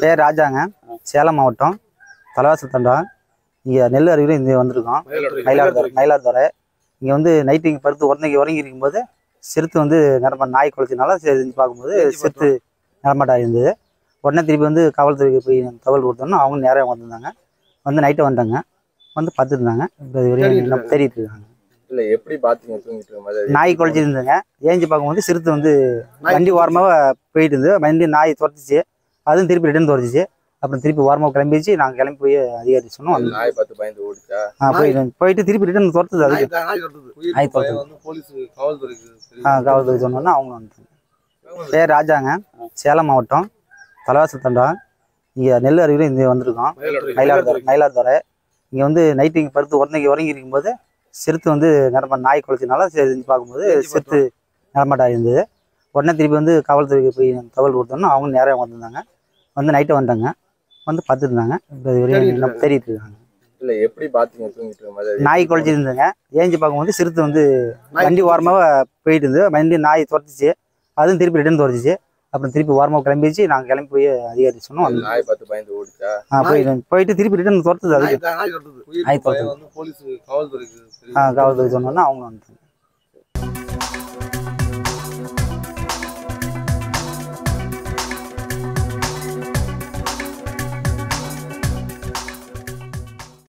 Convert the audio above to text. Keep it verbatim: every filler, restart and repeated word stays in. பேர் ராஜாங்க, சேலம் மாவட்டம் தலைவாசல் தண்டம். இங்கே நெல் அருவியில் இங்கே வந்திருக்கோம். மயிலாடுதுறை மயிலாடுதுறை இங்கே வந்து நைட்டு இங்கே படுத்து உடனே உறங்கி இருக்கும்போது சிறுத்து வந்து நடமாட்ட நாய் குளத்தினால செஞ்சு பார்க்கும்போது சிறுத்து நடமாட்டாக இருந்தது. உடனே திருப்பி வந்து காவல்துறைக்கு போய் தகவல் கொடுத்தோன்னா அவங்க நேரம் வந்திருந்தாங்க. வந்து நைட்டை வந்தாங்க, வந்து பார்த்துருந்தாங்க. இப்போ இது வரையும் தேடிட்டு இருக்காங்க. இல்லை, எப்படி பார்த்துங்க? நாய் குளச்சி இருந்ததுங்க. ஏஞ்சி பார்க்கும்போது சிறுத்து வந்து வண்டி ஓரமாக போயிட்டு இருந்து வண்டி நாய் துரத்துச்சு. அதுவும் திருப்பி ரிட்டர்ன் துரத்துச்சு. அப்புறம் திருப்பி ஓரமாக கிளம்பிச்சு. நாங்கள் கிளம்பி போய் அதிகாரி சொன்னோம். நாய் பார்த்து பயந்து ஓடிச்சா? ஆ, போயிட்டு போயிட்டு திருப்பி ரிட்டர்ன் துரத்துது. அது நாய் துரத்துது. போலீஸ் காவல்துறைக்கு ஆ காவல்துறை சொன்னோன்னா அவங்க வந்துட்டாங்க. பேர் ராஜாங்க, சேலம் மாவட்டம் தலைவாசல் தண்டம். இங்கே நெல் அருவியில் இங்கே வந்திருக்கோம். மயிலாடுதுறை மயிலாடுதுறை இங்கே வந்து நைட்டு இங்கே படுத்து உடனே உறங்கி இருக்கும்போது சிறுத்து வந்து நடமாட்ட நாய் குளத்தினால செஞ்சு பார்க்கும்போது சிறுத்து நடமாட்டாக இருந்தது. உடனே திருப்பி வந்து காவல்துறைக்கு போய் தகவல் கொடுத்தோன்னா அவங்க நேரம் வந்திருந்தாங்க. வந்து நைட்டை வந்தாங்க, வந்து பார்த்துருந்தாங்க. இப்போ இது வரையும் தேடிட்டு இருக்காங்க. இல்லை, எப்படி பார்த்துங்க? நாய் குளச்சி இருந்ததுங்க. ஏஞ்சி பார்க்கும்போது சிறுத்து வந்து வண்டி ஓரமாக போயிட்டு இருந்து வண்டி நாய் துரத்துச்சு. அதுவும் திருப்பி ரிட்டர்ன் துரத்துச்சு. அப்புறம் திருப்பி ஓரமாக கிளம்பிச்சு. நாங்கள் கிளம்பி போய் அதிகாரி சொன்னோம். நாய் பார்த்து பயந்து ஓடிச்சா? ஆ, போயிட்டு போயிட்டு திருப்பி ரிட்டர்ன் துரத்துது. அது நாய் துரத்துது. போலீஸ் காவல்துறைக்கு ஆ காவல்துறை சொன்னோன்னா அவங்க வந்துட்டாங்க.